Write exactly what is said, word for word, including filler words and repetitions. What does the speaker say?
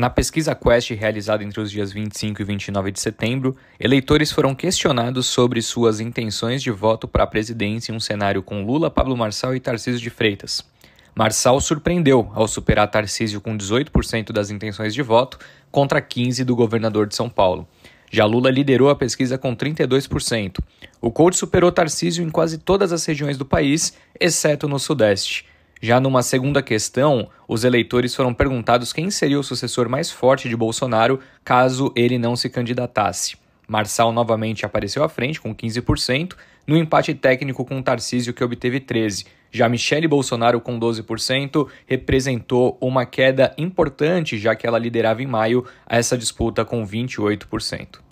Na pesquisa Quaest realizada entre os dias vinte e cinco e vinte e nove de setembro, eleitores foram questionados sobre suas intenções de voto para a presidência em um cenário com Lula, Pablo Marçal e Tarcísio de Freitas. Marçal surpreendeu ao superar Tarcísio com dezoito por cento das intenções de voto contra quinze por cento do governador de São Paulo. Já Lula liderou a pesquisa com trinta e dois por cento. O coach superou Tarcísio em quase todas as regiões do país, exceto no Sudeste. Já numa segunda questão, os eleitores foram perguntados quem seria o sucessor mais forte de Bolsonaro caso ele não se candidatasse. Marçal novamente apareceu à frente com quinze por cento, no empate técnico com Tarcísio, que obteve treze por cento. Já Michelle Bolsonaro, com doze por cento, representou uma queda importante, já que ela liderava em maio essa disputa com vinte e oito por cento.